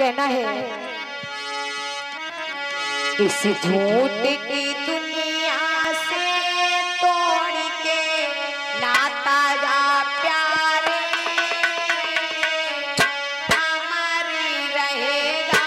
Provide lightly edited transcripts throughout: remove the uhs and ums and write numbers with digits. कहना है इस झूठ की दुनिया से तोड़ के नाता जा प्यारे हमारी रहेगा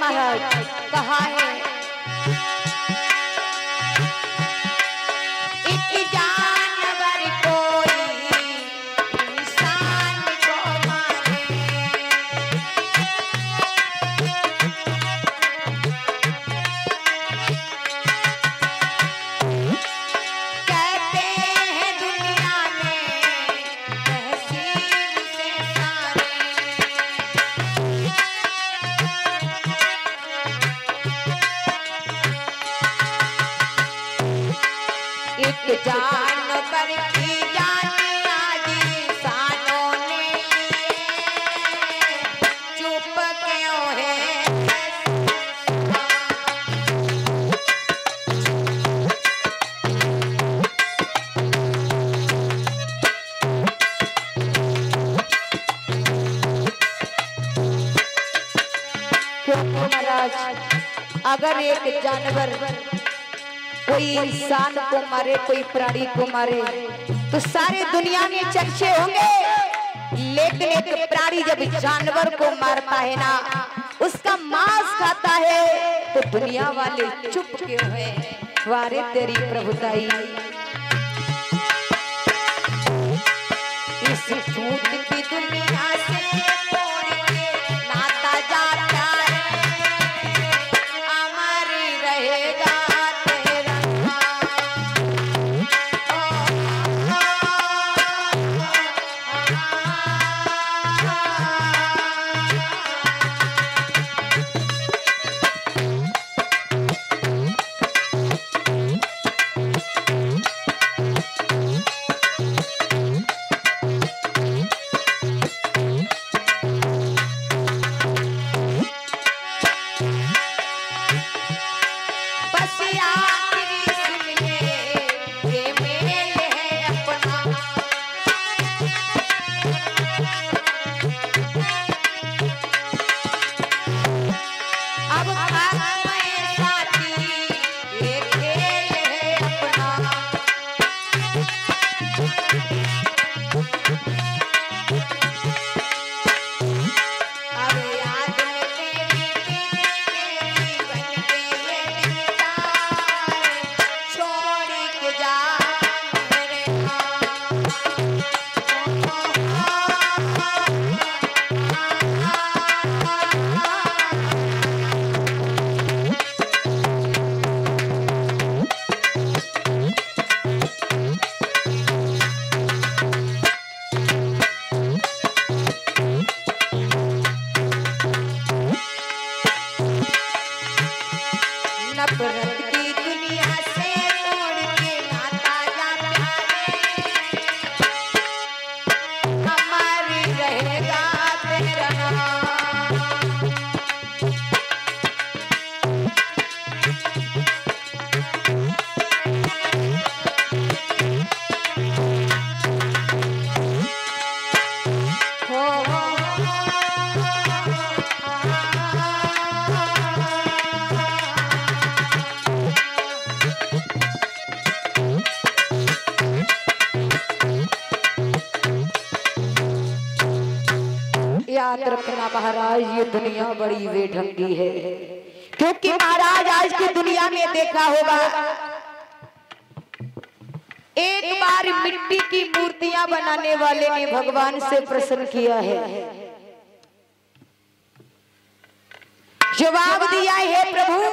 महाराज कहा है जानवर की जाने आदि सानों ने चुप क्यों है महाराज। अगर एक जानवर कोई इंसान को मारे कोई प्राणी को मारे तो सारे दुनिया में चर्चे होंगे, लेकिन एक प्राणी जब जानवर को मारता है ना उसका मांस खाता है तो दुनिया वाले चुप क्यों हैं। वारे तेरी प्रभुताई इस झूठ की दुनिया से रखना महाराज। ये दुनिया बड़ी बेढंगी है, क्योंकि महाराज आज की दुनिया में देखा होगा एक बार मिट्टी की मूर्तियां बनाने वाले ने भगवान से प्रश्न किया है, जवाब दिया है प्रभु